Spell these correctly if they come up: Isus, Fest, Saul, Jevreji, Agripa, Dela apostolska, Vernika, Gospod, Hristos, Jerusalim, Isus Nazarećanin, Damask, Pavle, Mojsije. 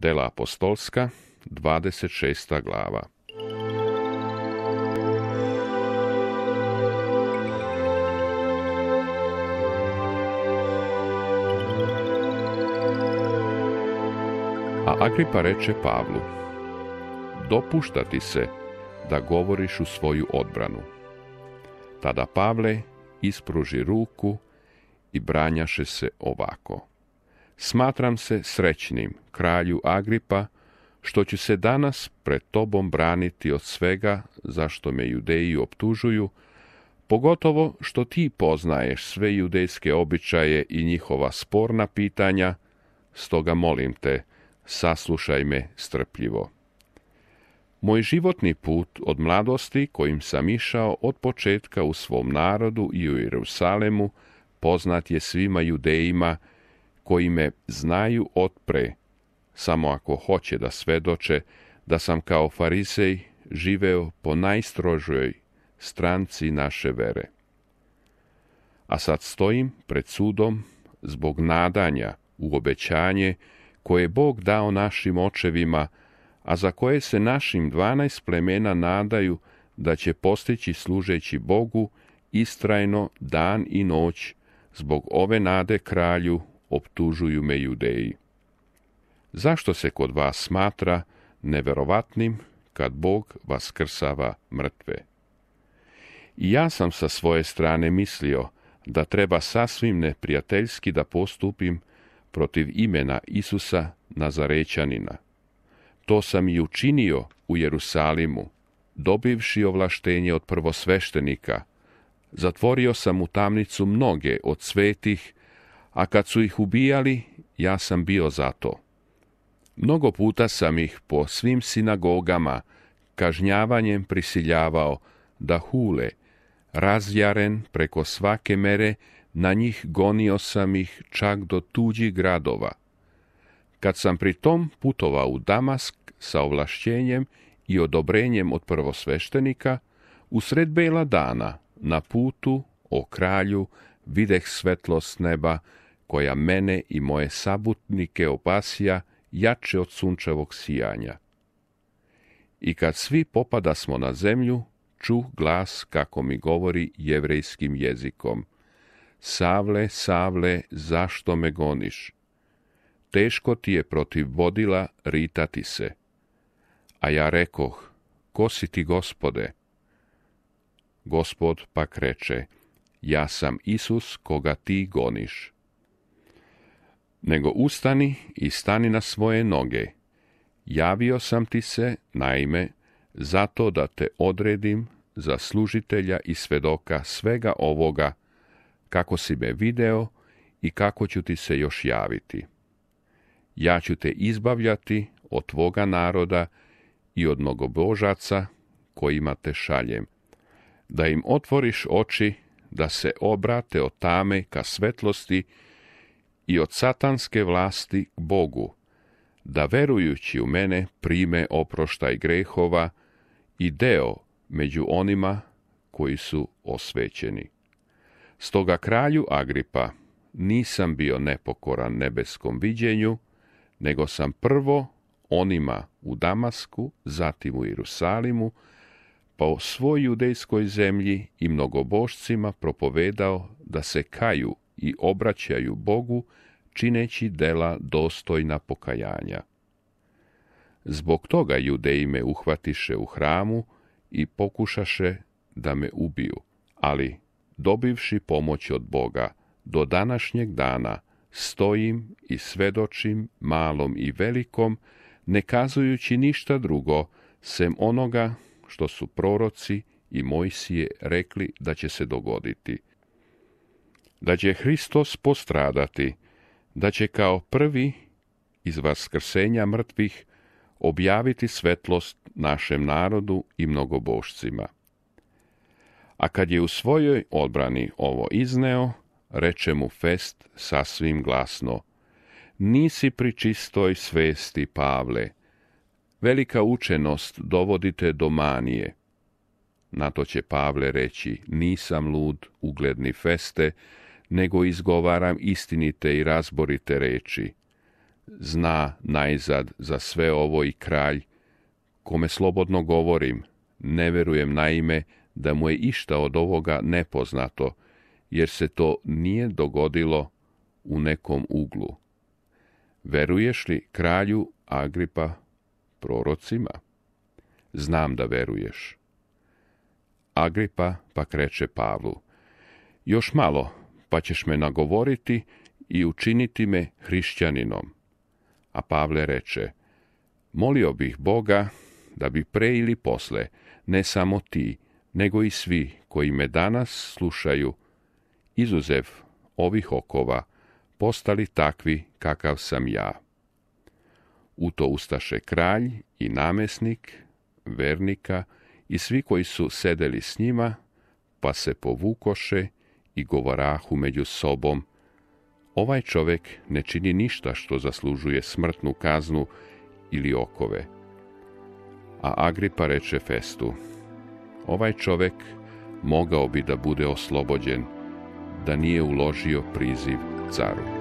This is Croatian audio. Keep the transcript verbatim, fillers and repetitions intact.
Dela apostolska, dvadeset šesta glava. A Agripa reče Pavlu: Dopušta ti se da govoriš u svoju odbranu. Tada Pavle ispruži ruku i branjaše se ovako: Smatram se srećnim, kralju Agripa, što ću se danas pred tobom braniti od svega zašto me Judeji optužuju, pogotovo što ti poznaješ sve judejske običaje i njihova sporna pitanja, stoga molim te, saslušaj me strpljivo. Moj životni put od mladosti, kojim sam išao od početka u svom narodu i u Jerusalemu, poznat je svima Judejima koji me znaju otpre, samo ako hoće da svedoče da sam kao farisej živeo po najstrožoj stranci naše vere. A sad stojim pred sudom zbog nadanja u obećanje koje je Bog dao našim očevima, a za koje se našim dvanaest plemena nadaju da će postići služeći Bogu istrajno dan i noć. Zbog ove nade, kralju, optužuju me Judeji. Zašto se kod vas smatra neverovatnim kad Bog vaskrsava mrtve? I ja sam sa svoje strane mislio da treba sasvim neprijateljski da postupim protiv imena Isusa Nazarećanina. To sam i učinio u Jerusalimu, dobivši ovlaštenje od prvosveštenika. Zatvorio sam u tamnicu mnoge od svetih, a kad su ih ubijali, ja sam bio za to. Mnogo puta sam ih po svim sinagogama kažnjavanjem prisiljavao da hule, razjaren preko svake mere, na njih gonio sam ih čak do tuđih gradova. Kad sam pritom putovao u Damask sa ovlašćenjem i odobrenjem od prvosveštenika, usred bela dana, na putu, o kralju, videh svetlost neba, koja mene i moje sabutnike opasija jače od sunčevog sijanja. I kad svi popada smo na zemlju, čuh glas kako mi govori jevrejskim jezikom: Savle, Savle, zašto me goniš? Teško ti je protiv vodila ritati se. A ja rekoh: Ko si ti, Gospode? Gospod pak reče: Ja sam Isus koga ti goniš. Nego ustani i stani na svoje noge. Javio sam ti se, naime, zato da te odredim za služitelja i svedoka svega ovoga, kako si me video i kako ću ti se još javiti. Ja ću te izbavljati od tvoga naroda i od mnogobožaca kojima te šaljem, da im otvoriš oči, da se obrate od tame ka svetlosti i od satanske vlasti k Bogu, da verujući u mene prime oproštaj grehova i deo među onima koji su osvećeni. Stoga, kralju Agripa, nisam bio nepokoran nebeskom viđenju, nego sam prvo onima u Damasku, zatim u Jerusalimu, pa o svoj judejskoj zemlji i mnogobožcima propovedao da se kaju i obraćaju Bogu, čineći dela dostojna pokajanja. Zbog toga Judeji me uhvatiše u hramu i pokušaše da me ubiju, ali, dobivši pomoć od Boga, do današnjeg dana stojim i svedočim malom i velikom, ne kazujući ništa drugo, sem onoga što su proroci i Mojsije rekli da će se dogoditi. Da će Hristos postradati, da će kao prvi iz vaskrsenja mrtvih objaviti svetlost našem narodu i mnogobošcima. A kad je u svojoj odbrani ovo izneo, reče mu Fest sasvim glasno: Nisi pri čistoj svesti, Pavle. Velika učenost dovodite do manije. Na to će Pavle reći: Nisam lud, ugledni Feste, nego izgovaram istinite i razborite reči. zna najzad za sve ovo i kralj, kome slobodno govorim, ne verujem naime da mu je išta od ovoga nepoznato, jer se to nije dogodilo u nekom uglu. Veruješ li kralju Agripa prorocima? Znam da veruješ. Agripa pa kreće Pavlu. Još malo, pa ćeš me nagovoriti i učiniti me hrišćaninom. A Pavle reče, molio bih Boga da bi pre ili posle, ne samo ti, nego i svi koji me danas slušaju, izuzev ovih okova, postali takvi kakav sam ja. U to ustaše kralj i namjesnik, Vernika i svi koji su sedeli s njima, pa se povukoše i govorahu među sobom, ovaj čovjek ne čini ništa što zaslužuje smrtnu kaznu ili okove. A Agripa reče Festu, ovaj čovjek mogao bi da bude oslobođen, da nije uložio priziv caru.